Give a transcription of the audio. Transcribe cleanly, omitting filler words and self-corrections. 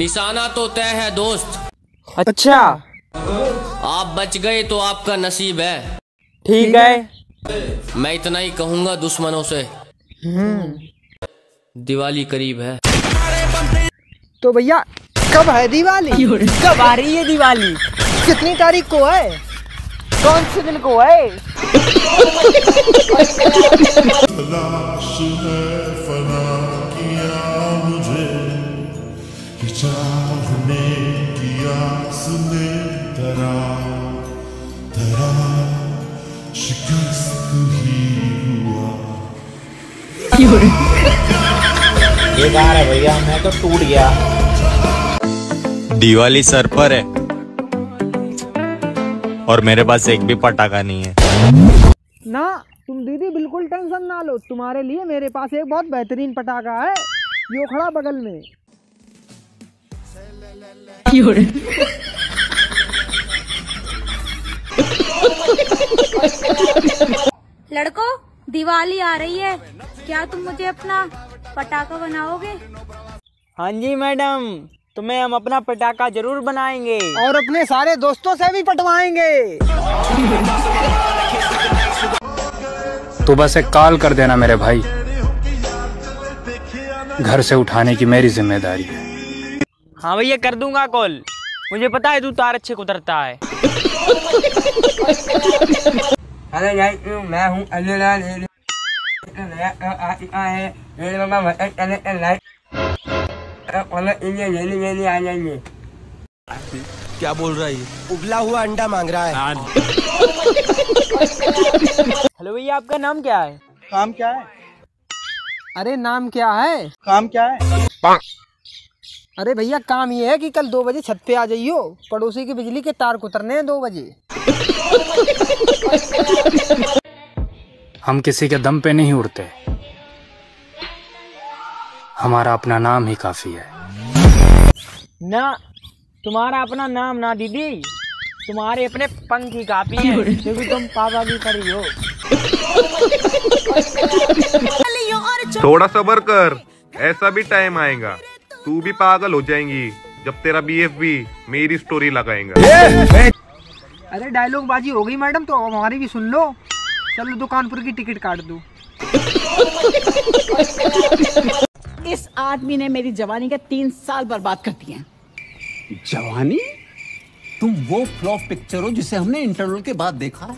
निशाना तो तय है दोस्त। अच्छा, आप बच गए तो आपका नसीब है। ठीक है, मैं इतना ही कहूँगा दुश्मनों से। दिवाली करीब है। तो भैया कब है दिवाली? कब आ रही है दिवाली? कितनी तारीख को है? कौन से दिन को है? तलाश है फना किया मुझे, चाहने किया सुने तरा तरा शिकस्त ही हुआ। ये बार है भैया, मैं तो टूट गया। दिवाली सर पर है और मेरे पास एक भी पटाखा नहीं है। ना तुम दीदी बिल्कुल टेंशन ना लो, तुम्हारे लिए मेरे पास एक बहुत बेहतरीन पटाखा है, यो खड़ा बगल में। लड़को, दिवाली आ रही है, क्या तुम मुझे अपना पटाखा बनाओगे? हाँ जी मैडम, तुम्हें हम अपना पटाखा जरूर बनाएंगे और अपने सारे दोस्तों से भी पटवाएंगे। तो बस एक कॉल कर देना मेरे भाई, घर से उठाने की मेरी जिम्मेदारी है। हाँ भैया, कर दूंगा कॉल, मुझे पता है तू तार अच्छे कुतरता है। अरे भाई, मैं हूँ अनिल। ये क्या बोल रहा है? उबला हुआ अंडा मांग रहा है। हेलो भैया, आपका नाम क्या है? काम क्या है? अरे नाम क्या है? काम क्या है? अरे भैया, काम ये है कि कल 2 बजे छत पे आ जाइयो, पड़ोसी की बिजली के तार कुतरने हैं 2 बजे। हम किसी के दम पे नहीं उड़ते, हमारा अपना नाम ही काफी है। ना तुम्हारा अपना नाम ना दीदी, तुम्हारे अपने पंख ही काफी है, क्योंकि तुम पापा भी परी हो। थोड़ा सबर कर, ऐसा भी टाइम आएगा तू भी पागल हो जाएंगी, जब तेरा बीएफ भी मेरी स्टोरी लगाएगा। अरे डायलॉग बाजी हो गई मैडम, तो हमारी भी सुन लो। चलो दुकानपुर की टिकट काट दो। इस आदमी ने मेरी जवानी के 3 साल बर्बाद कर दिए हैं। जवानी? तुम वो फ्लॉप पिक्चर हो जिसे हमने इंटरवल के बाद देखा।